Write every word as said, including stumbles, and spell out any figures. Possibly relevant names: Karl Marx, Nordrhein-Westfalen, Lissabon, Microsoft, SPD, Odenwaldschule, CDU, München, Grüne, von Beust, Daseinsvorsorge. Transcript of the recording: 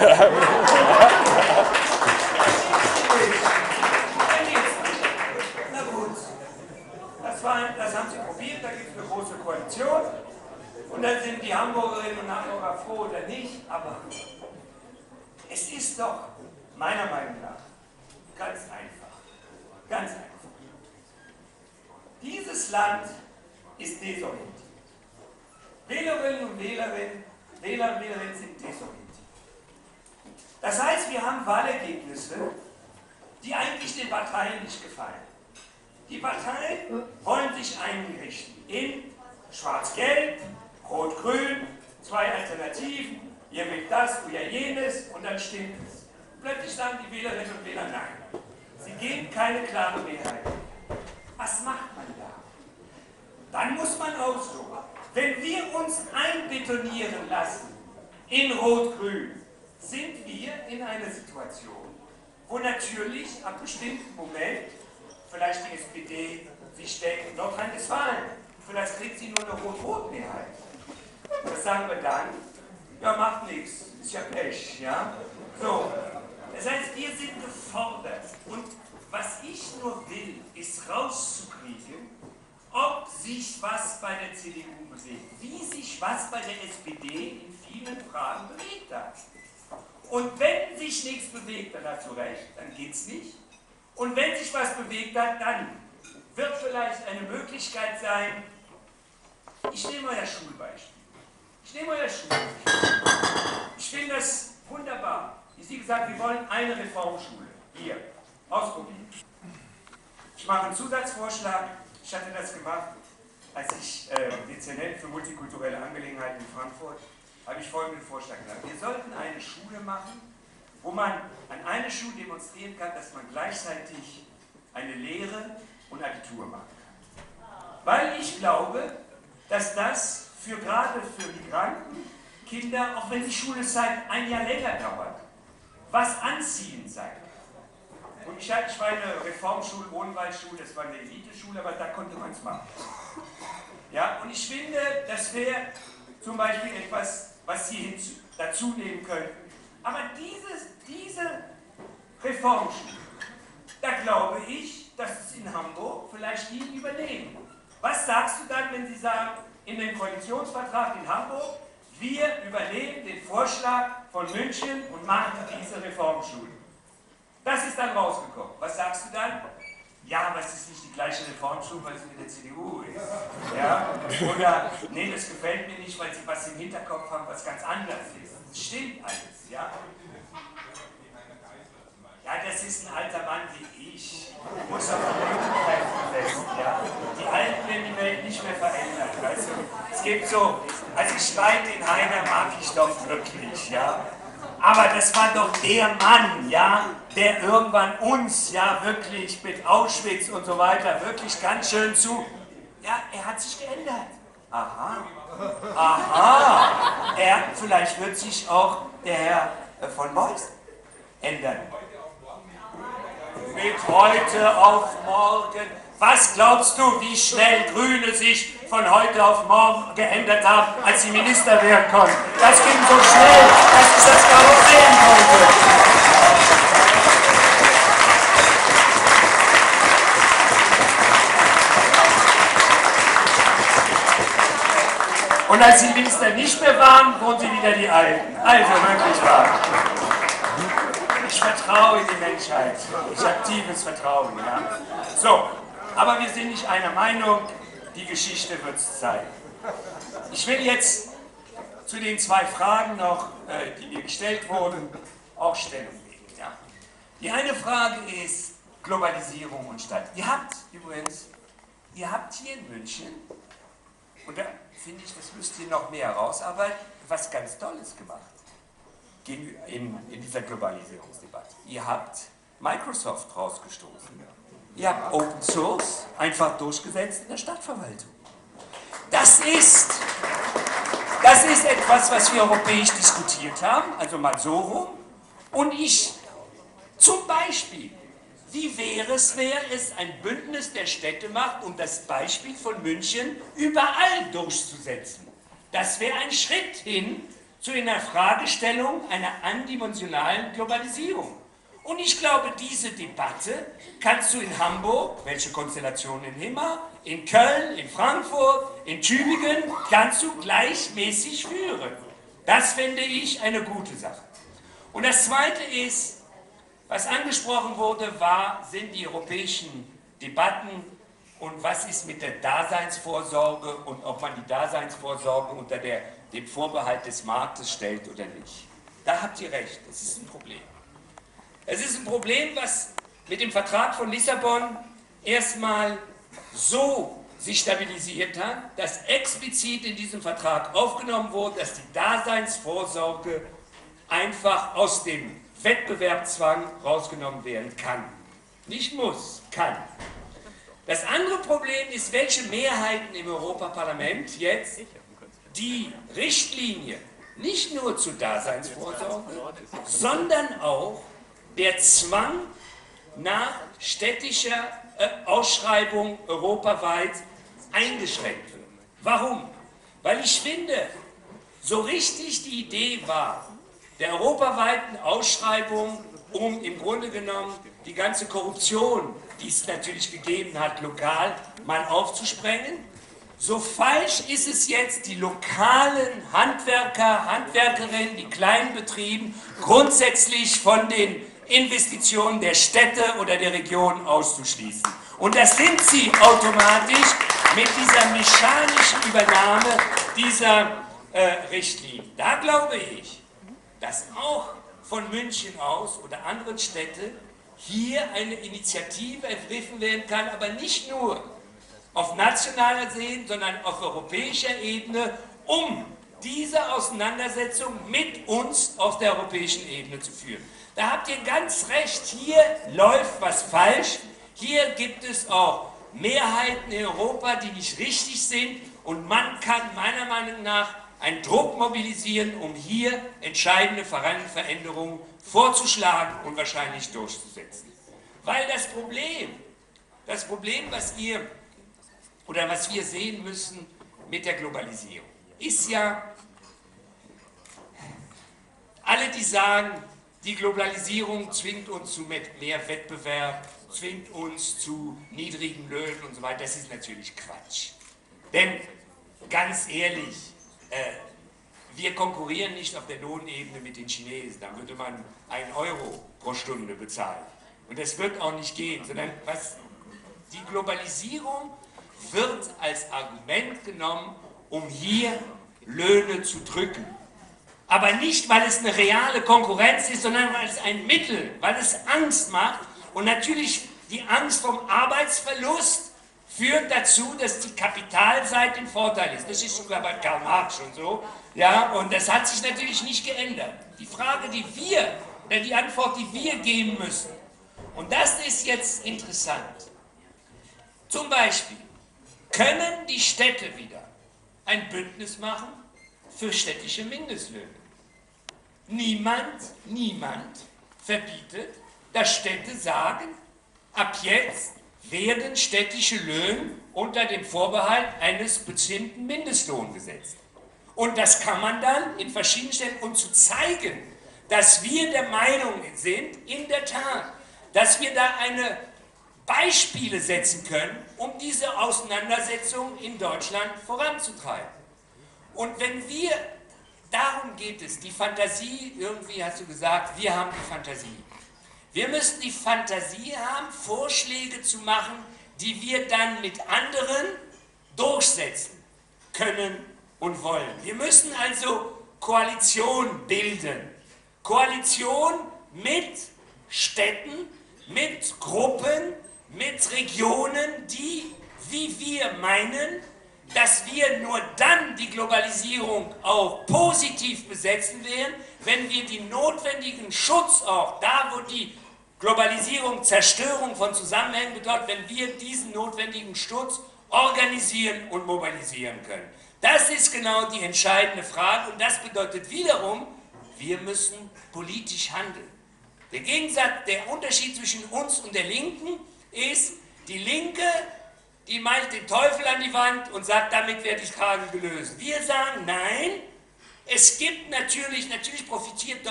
Na gut, das, war, das haben sie probiert, da gibt es eine große Koalition. Und dann sind die Hamburgerinnen und Hamburger froh oder nicht, aber es ist doch meiner Meinung nach ganz einfach, ganz einfach. Dieses Land ist desorientiert. Wählerinnen und Wählerinnen, Wähler und Wählerinnen sind desorientiert. Das heißt, wir haben Wahlergebnisse, die eigentlich den Parteien nicht gefallen. Die Parteien wollen sich einrichten in Schwarz-Gelb, Rot-Grün, zwei Alternativen, ihr will das, ihr jenes und dann stimmt es. Plötzlich sagen die Wählerinnen und Wähler nein. Sie geben keine klare Mehrheit. Was macht man da? Dann muss man aussuchen. Wenn wir uns einbetonieren lassen in Rot-Grün, sind wir in einer Situation, wo natürlich ab bestimmten Moment vielleicht die S P D sich denkt, Nordrhein-Westfalen, vielleicht kriegt sie nur eine Rot-Rot-Mehrheit. Was sagen wir dann? Ja, macht nichts, ist ja Pech, ja? So, das heißt, wir sind gefordert. Und was ich nur will, ist rauszukriegen, ob sich was bei der C D U bewegt, wie sich was bei der S P D in vielen Fragen bewegt hat. Und wenn sich nichts bewegt, dann hast du recht, dann geht's nicht. Und wenn sich was bewegt hat, dann wird vielleicht eine Möglichkeit sein, ich nehme euer Schulbeispiel. Ich nehme euer Schulbeispiel. Ich finde das wunderbar. Wie Sie gesagt, wir wollen eine Reformschule. Hier, ausprobieren. Ich mache einen Zusatzvorschlag. Ich hatte das gemacht, als ich äh, Dezernent für multikulturelle Angelegenheiten in Frankfurt habe ich folgenden Vorschlag gemacht. Wir sollten eine Schule machen, wo man an einer Schule demonstrieren kann, dass man gleichzeitig eine Lehre und Abitur machen kann. Weil ich glaube, dass das für gerade für Migranten, Kinder, auch wenn die Schulzeit ein Jahr länger dauert, was anziehend sein kann. Und ich hatte ich war eine Reformschule, Odenwaldschule, das war eine Eliteschule, aber da konnte man es machen. Ja, und ich finde, das wäre zum Beispiel etwas, was Sie hinzu, dazu nehmen könnten. Aber dieses, diese Reformschule, da glaube ich, dass es in Hamburg vielleicht die übernehmen. Was sagst du dann, wenn Sie sagen, in dem Koalitionsvertrag in Hamburg, wir übernehmen den Vorschlag von München und machen diese Reformschule? Das ist dann rausgekommen. Was sagst du dann? Ja, aber es ist nicht die gleiche Reformschule, weil es mit der C D U ist. Ja? Oder, nee, das gefällt mir nicht, weil sie was im Hinterkopf haben, was ganz anders ist. Das stimmt alles, ja? Ja, das ist ein alter Mann wie ich. Du musst auf die Möglichkeiten setzen, ja? Die Alten werden die Welt nicht mehr verändern, weißt du? Es gibt so, also ich schneide den Heiner, mag ich doch wirklich, ja? Aber das war doch der Mann, ja, der irgendwann uns, ja, wirklich mit Auschwitz und so weiter, wirklich ganz schön zu... Ja, er hat sich geändert. Aha, aha, er, vielleicht wird sich auch der Herr von Beust ändern. Mit heute auf morgen. Was glaubst du, wie schnell Grüne sich von heute auf morgen geändert haben, als sie Minister werden konnten? Das ging so schnell, dass ich das gar nicht sehen konnte. Und als die Minister nicht mehr waren, wurden sie wieder die Alten. Also wirklich wahr. Ich vertraue in die Menschheit. Ich habe tiefes Vertrauen. Ja. So. Aber wir sind nicht einer Meinung, die Geschichte wird es zeigen. Ich will jetzt zu den zwei Fragen noch, äh, die mir gestellt wurden, auch Stellung nehmen. Ja. Die eine Frage ist Globalisierung und Stadt. Ihr habt übrigens, ihr habt hier in München, und da finde ich, das müsst ihr noch mehr herausarbeiten, was ganz Tolles gemacht in, in, in dieser Globalisierungsdebatte. Ihr habt Microsoft rausgestoßen. Ihr habt Open Source einfach durchgesetzt in der Stadtverwaltung. Das ist, das ist etwas, was wir europäisch diskutiert haben, also mal so rum. Und ich, zum Beispiel, wie wäre es, wäre es ein Bündnis der Städte macht, um das Beispiel von München überall durchzusetzen? Das wäre ein Schritt hin zu einer Fragestellung einer antidimensionalen Globalisierung. Und ich glaube, diese Debatte kannst du in Hamburg, welche Konstellation in Himmer, in Köln, in Frankfurt, in Tübingen, kannst du gleichmäßig führen. Das finde ich eine gute Sache. Und das Zweite ist, was angesprochen wurde, war, sind die europäischen Debatten und was ist mit der Daseinsvorsorge und ob man die Daseinsvorsorge unter der, dem Vorbehalt des Marktes stellt oder nicht. Da habt ihr recht, das ist ein Problem. Es ist ein Problem, was mit dem Vertrag von Lissabon erstmal so sich stabilisiert hat, dass explizit in diesem Vertrag aufgenommen wurde, dass die Daseinsvorsorge einfach aus dem Wettbewerbszwang rausgenommen werden kann. Nicht muss, kann. Das andere Problem ist, welche Mehrheiten im Europaparlament jetzt die Richtlinie nicht nur zur Daseinsvorsorge, sondern auch der Zwang nach städtischer äh, Ausschreibung europaweit eingeschränkt wird. Warum? Weil ich finde, so richtig die Idee war, der europaweiten Ausschreibung, um im Grunde genommen die ganze Korruption, die es natürlich gegeben hat, lokal mal aufzusprengen, so falsch ist es jetzt, die lokalen Handwerker, Handwerkerinnen, die kleinen Betrieben grundsätzlich von den Investitionen der Städte oder der Regionen auszuschließen. Und das sind sie automatisch mit dieser mechanischen Übernahme dieser äh, Richtlinie. Da glaube ich, dass auch von München aus oder anderen Städten hier eine Initiative ergriffen werden kann, aber nicht nur auf nationaler Ebene, sondern auf europäischer Ebene, um diese Auseinandersetzung mit uns auf der europäischen Ebene zu führen. Da habt ihr ganz recht, hier läuft was falsch, hier gibt es auch Mehrheiten in Europa, die nicht richtig sind und man kann meiner Meinung nach einen Druck mobilisieren, um hier entscheidende Veränderungen vorzuschlagen und wahrscheinlich durchzusetzen. Weil das Problem, das Problem, was ihr oder was wir sehen müssen mit der Globalisierung, ist ja, alle die sagen, die Globalisierung zwingt uns zu mehr Wettbewerb, zwingt uns zu niedrigen Löhnen und so weiter, das ist natürlich Quatsch. Denn ganz ehrlich, äh, wir konkurrieren nicht auf der Lohnebene mit den Chinesen, da würde man einen Euro pro Stunde bezahlen. Und das wird auch nicht gehen, sondern was, die Globalisierung wird als Argument genommen, um hier Löhne zu drücken. Aber nicht, weil es eine reale Konkurrenz ist, sondern weil es ein Mittel, weil es Angst macht. Und natürlich die Angst vom Arbeitsverlust führt dazu, dass die Kapitalseite im Vorteil ist. Das ist sogar bei Karl Marx schon so. Ja, und das hat sich natürlich nicht geändert. Die Frage, die wir, oder die Antwort, die wir geben müssen, und das ist jetzt interessant. Zum Beispiel, können die Städte wieder ein Bündnis machen für städtische Mindestlöhne? Niemand, niemand verbietet, dass Städte sagen, ab jetzt werden städtische Löhne unter dem Vorbehalt eines bestimmten Mindestlohns gesetzt. Und das kann man dann in verschiedenen Stellen, um zu zeigen, dass wir der Meinung sind, in der Tat, dass wir da eine Beispiele setzen können, um diese Auseinandersetzung in Deutschland voranzutreiben. Und wenn wir, darum geht es, die Fantasie, irgendwie hast du gesagt, wir haben die Fantasie. Wir müssen die Fantasie haben, Vorschläge zu machen, die wir dann mit anderen durchsetzen können und wollen. Wir müssen also Koalition bilden. Koalition mit Städten, mit Gruppen, mit Regionen, die, wie wir meinen, dass wir nur dann die Globalisierung auch positiv besetzen werden, wenn wir den notwendigen Schutz auch, da wo die Globalisierung Zerstörung von Zusammenhängen bedeutet, wenn wir diesen notwendigen Schutz organisieren und mobilisieren können. Das ist genau die entscheidende Frage und das bedeutet wiederum, wir müssen politisch handeln. Der Gegensatz, der Unterschied zwischen uns und der Linken ist, die Linke, die malt den Teufel an die Wand und sagt, damit werde ich Frage gelöst. Wir sagen, nein, Es gibt natürlich, natürlich profitiert Deutschland.